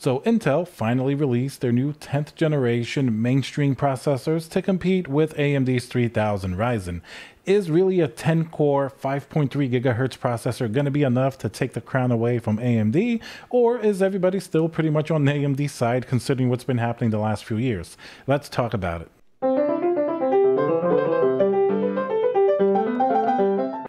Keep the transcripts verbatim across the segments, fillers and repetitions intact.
So Intel finally released their new tenth generation mainstream processors to compete with A M D's three thousand Ryzen. Is really a ten core five point three gigahertz processor going to be enough to take the crown away from A M D? Or is everybody still pretty much on the A M D side considering what's been happening the last few years? Let's talk about it.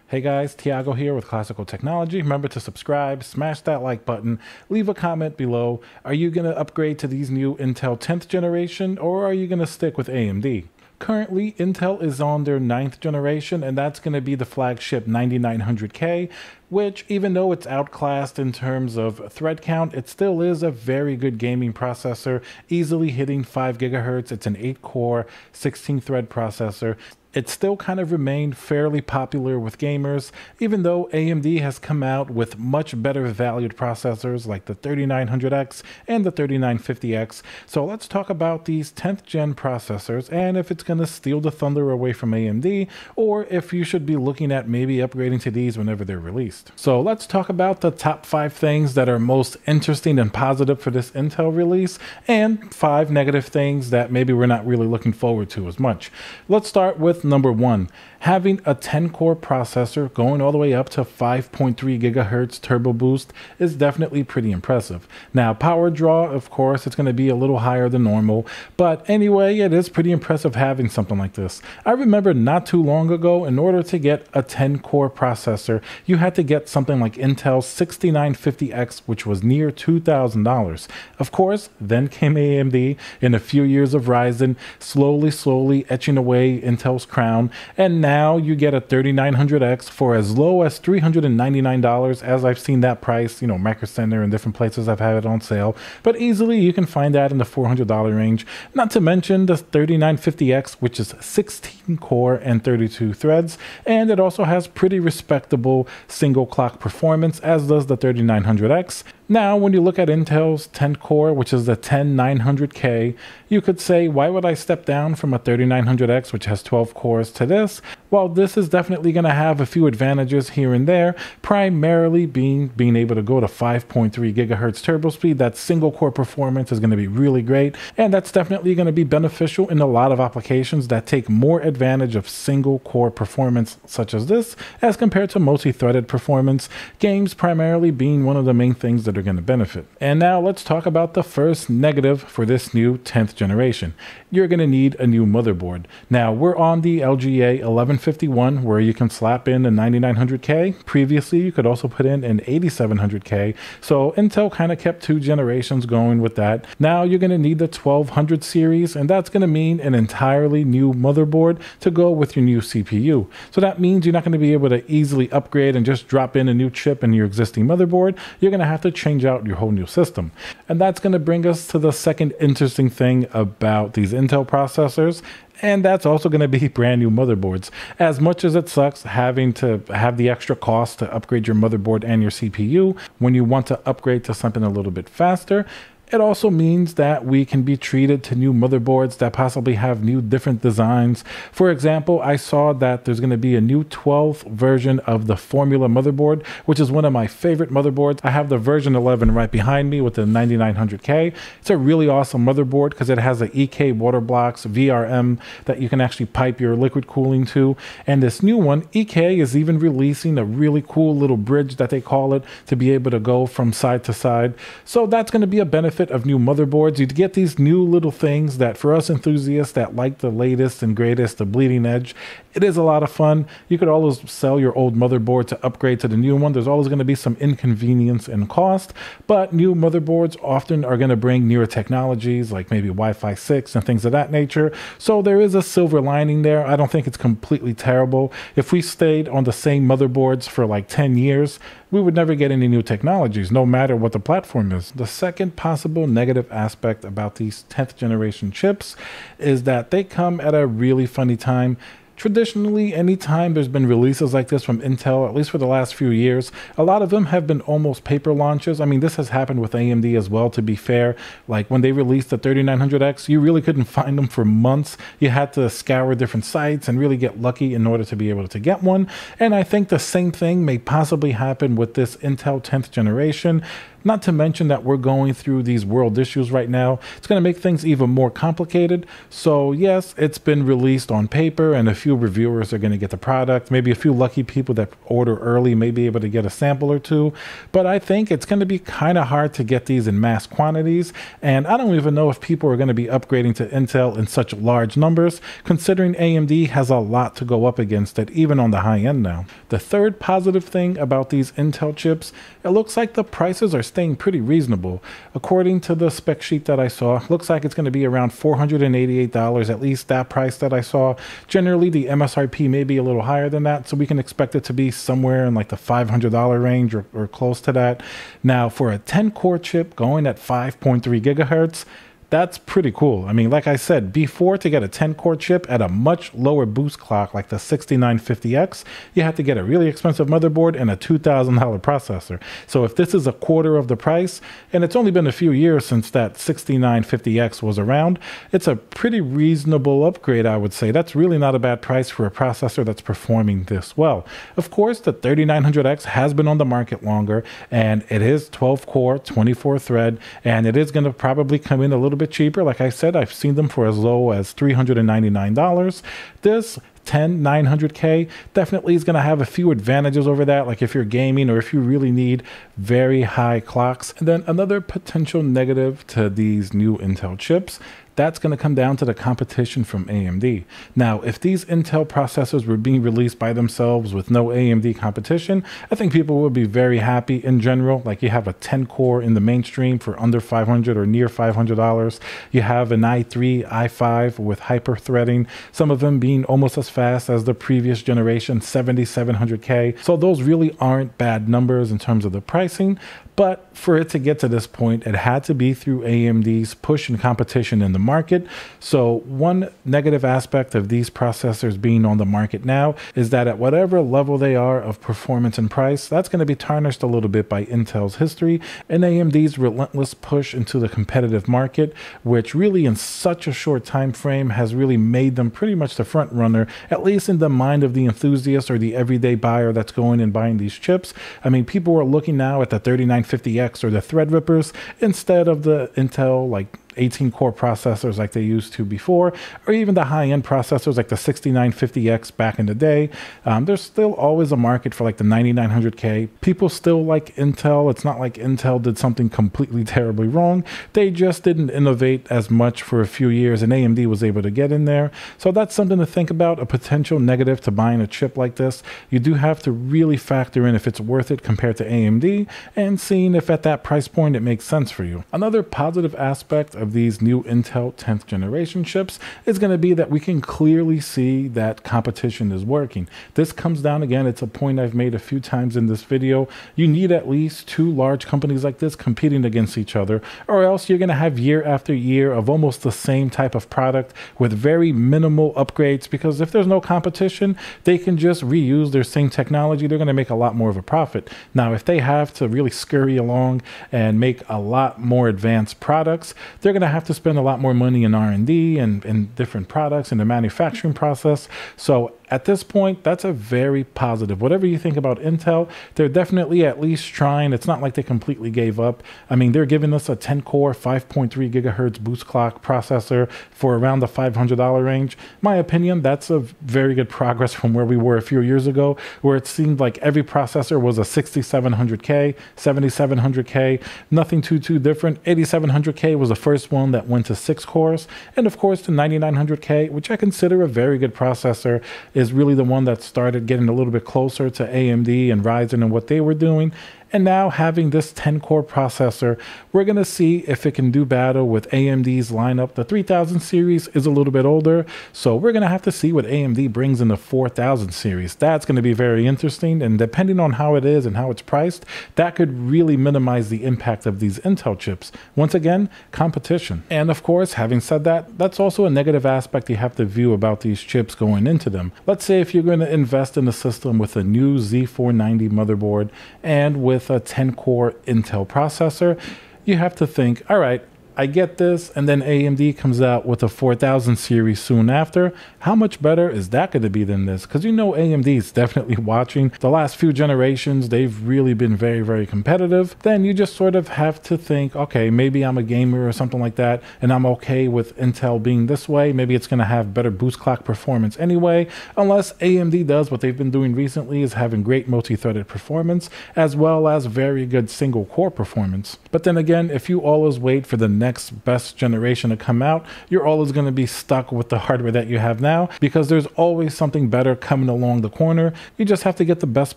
Hey guys, Tiago here with Classical Technology. Remember to subscribe, smash that like button, leave a comment below. Are you going to upgrade to these new Intel tenth generation or are you going to stick with A M D? Currently, Intel is on their ninth generation and that's going to be the flagship ninety-nine hundred K, which even though it's outclassed in terms of thread count, it still is a very good gaming processor, easily hitting five gigahertz. It's an eight core, sixteen thread processor. It still kind of remained fairly popular with gamers, even though A M D has come out with much better valued processors like the thirty-nine hundred X and the thirty-nine fifty X. So let's talk about these tenth gen processors and if it's going to steal the thunder away from A M D, or if you should be looking at maybe upgrading to these whenever they're released. So let's talk about the top five things that are most interesting and positive for this Intel release, and five negative things that maybe we're not really looking forward to as much. Let's start with number one, having a ten core processor going all the way up to five point three gigahertz turbo boost is definitely pretty impressive. Now, power draw, of course, it's going to be a little higher than normal, but anyway, it is pretty impressive having something like this. I remember not too long ago, in order to get a ten core processor, you had to get something like Intel's sixty-nine fifty X, which was near two thousand dollars. Of course, then came A M D in a few years of Ryzen, slowly, slowly etching away Intel's crown, and now you get a thirty-nine hundred X for as low as three hundred ninety-nine dollars, as I've seen that price, you know, Micro Center and different places I've had it on sale, but easily you can find that in the four hundred dollar range, not to mention the thirty-nine fifty X, which is sixteen core and thirty-two threads, and it also has pretty respectable single clock performance, as does the thirty-nine hundred X. Now, when you look at Intel's ten core, which is the ten nine hundred K, you could say, why would I step down from a thirty-nine hundred X, which has twelve cores, to this? Well, this is definitely going to have a few advantages here and there, primarily being being able to go to five point three gigahertz turbo speed. That single core performance is going to be really great, and that's definitely going to be beneficial in a lot of applications that take more advantage of single core performance, such as this, as compared to multi-threaded performance, games primarily being one of the main things that are going to benefit. And now let's talk about the first negative for this new tenth generation. You're going to need a new motherboard. Now, we're on the L G A eleven fifty-one, where you can slap in a ninety-nine hundred K. Previously, you could also put in an eighty-seven hundred K. So Intel kind of kept two generations going with that. Now you're going to need the twelve hundred series, and that's going to mean an entirely new motherboard to go with your new C P U. So that means you're not going to be able to easily upgrade and just drop in a new chip in your existing motherboard. You're going to have to change out your whole new system. And that's going to bring us to the second interesting thing about these Intel processors. And that's also going to be brand new motherboards. As much as it sucks having to have the extra cost to upgrade your motherboard and your C P U, when you want to upgrade to something a little bit faster, it also means that we can be treated to new motherboards that possibly have new different designs. For example, I saw that there's going to be a new twelfth version of the Formula motherboard, which is one of my favorite motherboards. I have the version eleven right behind me with the ninety-nine hundred K. It's a really awesome motherboard because it has an E K water blocks, V R M, that you can actually pipe your liquid cooling to. And this new one, E K, is even releasing a really cool little bridge that they call it to be able to go from side to side. So that's going to be a benefit of new motherboards. You'd get these new little things that for us enthusiasts that like the latest and greatest, the bleeding edge, it is a lot of fun. You could always sell your old motherboard to upgrade to the new one. There's always going to be some inconvenience and cost, but new motherboards often are going to bring newer technologies like maybe Wi-Fi six and things of that nature. So there is a silver lining there. I don't think it's completely terrible. If we stayed on the same motherboards for like ten years, we would never get any new technologies, no matter what the platform is. The second possible negative aspect about these tenth generation chips is that they come at a really funny time. Traditionally, anytime there's been releases like this from Intel, at least for the last few years, a lot of them have been almost paper launches. I mean, this has happened with A M D as well, to be fair. Like when they released the thirty-nine hundred X, you really couldn't find them for months. You had to scour different sites and really get lucky in order to be able to get one. And I think the same thing may possibly happen with this Intel tenth generation. Not to mention that we're going through these world issues right now. It's going to make things even more complicated. So yes, it's been released on paper and a few reviewers are going to get the product. Maybe a few lucky people that order early may be able to get a sample or two. But I think it's going to be kind of hard to get these in mass quantities. And I don't even know if people are going to be upgrading to Intel in such large numbers, considering A M D has a lot to go up against it, even on the high end now. The third positive thing about these Intel chips, it looks like the prices are staying pretty reasonable. According to the spec sheet that I saw, looks like it's going to be around four hundred eighty-eight dollars, at least that price that I saw. Generally, the M S R P may be a little higher than that, so we can expect it to be somewhere in like the five hundred dollar range or, or close to that. Now, for a ten core chip going at five point three gigahertz, that's pretty cool. I mean, like I said, before to get a ten core chip at a much lower boost clock like the sixty-nine fifty X, you had to get a really expensive motherboard and a two thousand dollar processor. So if this is a quarter of the price, and it's only been a few years since that sixty-nine fifty X was around, it's a pretty reasonable upgrade, I would say. That's really not a bad price for a processor that's performing this well. Of course, the thirty-nine hundred X has been on the market longer, and it is twelve core, twenty-four thread, and it is going to probably come in a little bit bit cheaper. Like I said, I've seen them for as low as three hundred ninety-nine dollars. This ten nine hundred K definitely is going to have a few advantages over that, like if you're gaming or if you really need very high clocks. And then another potential negative to these new Intel chips, that's going to come down to the competition from A M D. Now, if these Intel processors were being released by themselves with no A M D competition, I think people would be very happy in general. Like, you have a ten core in the mainstream for under five hundred dollars or near five hundred dollars. You have an i three, i five with hyper threading, some of them being almost as fast as the previous generation seventy-seven hundred K. So those really aren't bad numbers in terms of the pricing. But for it to get to this point, it had to be through A M D's push and competition in the market. So one negative aspect of these processors being on the market now is that at whatever level they are of performance and price, that's going to be tarnished a little bit by Intel's history and A M D's relentless push into the competitive market, which really in such a short time frame has really made them pretty much the front runner, at least in the mind of the enthusiast or the everyday buyer that's going and buying these chips. I mean, people are looking now at the thirty-nine fifty X or the Threadrippers instead of the Intel like eighteen core processors like they used to before, or even the high-end processors like the sixty-nine fifty X back in the day. Um, there's still always a market for like the ninety-nine hundred K. People still like Intel. It's not like Intel did something completely terribly wrong. They just didn't innovate as much for a few years, and A M D was able to get in there. So that's something to think about, a potential negative to buying a chip like this. You do have to really factor in if it's worth it compared to A M D, and seeing if at that price point it makes sense for you. Another positive aspect of these new Intel tenth generation chips is going to be that we can clearly see that competition is working. This comes down again, it's a point I've made a few times in this video. You need at least two large companies like this competing against each other, or else you're going to have year after year of almost the same type of product with very minimal upgrades, because if there's no competition, they can just reuse their same technology. They're going to make a lot more of a profit. Now, if they have to really scurry along and make a lot more advanced products, they're They're going to have to spend a lot more money in R and D and in different products and the manufacturing process. So at this point, that's a very positive. Whatever you think about Intel, they're definitely at least trying. It's not like they completely gave up. I mean, they're giving us a ten core, five point three gigahertz boost clock processor for around the five hundred dollar range. My opinion, that's a very good progress from where we were a few years ago, where it seemed like every processor was a sixty-seven hundred K, seventy-seven hundred K, nothing too, too different. eighty-seven hundred K was the first one that went to six cores. And of course, the ninety-nine hundred K, which I consider a very good processor, is really the one that started getting a little bit closer to A M D and Ryzen and what they were doing. And now having this ten core processor, we're going to see if it can do battle with A M D's lineup. The three thousand series is a little bit older, so we're going to have to see what A M D brings in the four thousand series. That's going to be very interesting, and depending on how it is and how it's priced, that could really minimize the impact of these Intel chips. Once again, competition. And of course, having said that, that's also a negative aspect you have to view about these chips going into them. Let's say if you're going to invest in a system with a new Z four ninety motherboard and with a ten core Intel processor, you have to think, all right, I get this, and then A M D comes out with a four thousand series soon after. How much better is that going to be than this? Because you know A M D is definitely watching. The last few generations, they've really been very, very competitive. Then you just sort of have to think, okay, maybe I'm a gamer or something like that, and I'm okay with Intel being this way. Maybe it's going to have better boost clock performance anyway, unless A M D does what they've been doing recently, is having great multi-threaded performance, as well as very good single core performance. But then again, if you always wait for the next best generation to come out, you're always going to be stuck with the hardware that you have now, because there's always something better coming along the corner. You just have to get the best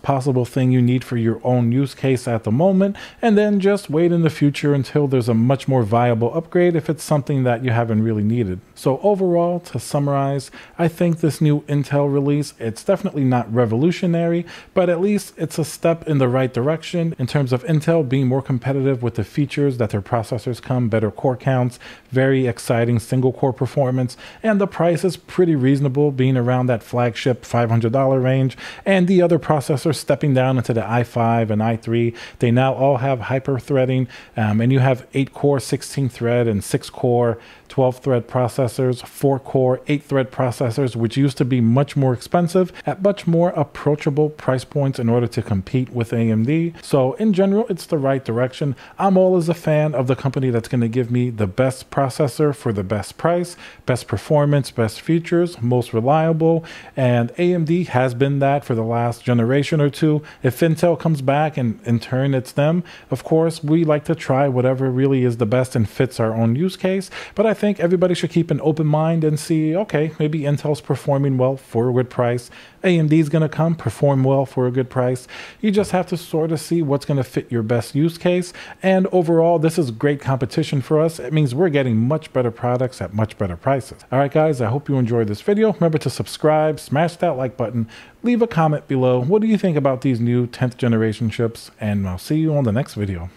possible thing you need for your own use case at the moment, and then just wait in the future until there's a much more viable upgrade if it's something that you haven't really needed. So overall, to summarize, I think this new Intel release, it's definitely not revolutionary, but at least it's a step in the right direction in terms of Intel being more competitive with the features that their processors come, better core counts, very exciting single core performance, and the price is pretty reasonable, being around that flagship five hundred dollar range, and the other processors stepping down into the i five and i three. They now all have hyper threading, um, and you have eight core sixteen thread and six core twelve thread processors, four core eight thread processors, which used to be much more expensive at much more approachable price points in order to compete with A M D. So in general, it's the right direction. I'm always a fan of the company that's going to give me the best processor for the best price, best performance, best features, most reliable, and A M D has been that for the last generation or two. If Intel comes back and in turn it's them, of course, we like to try whatever really is the best and fits our own use case, but I think everybody should keep an open mind and see, okay, maybe Intel's performing well for a good price, A M D's going to come perform well for a good price. You just have to sort of see what's going to fit your best use case, and overall, this is great competition for us. It means we're getting much better products at much better prices. All right, guys, I hope you enjoyed this video. Remember to subscribe, smash that like button, leave a comment below. What do you think about these new tenth generation chips? And I'll see you on the next video.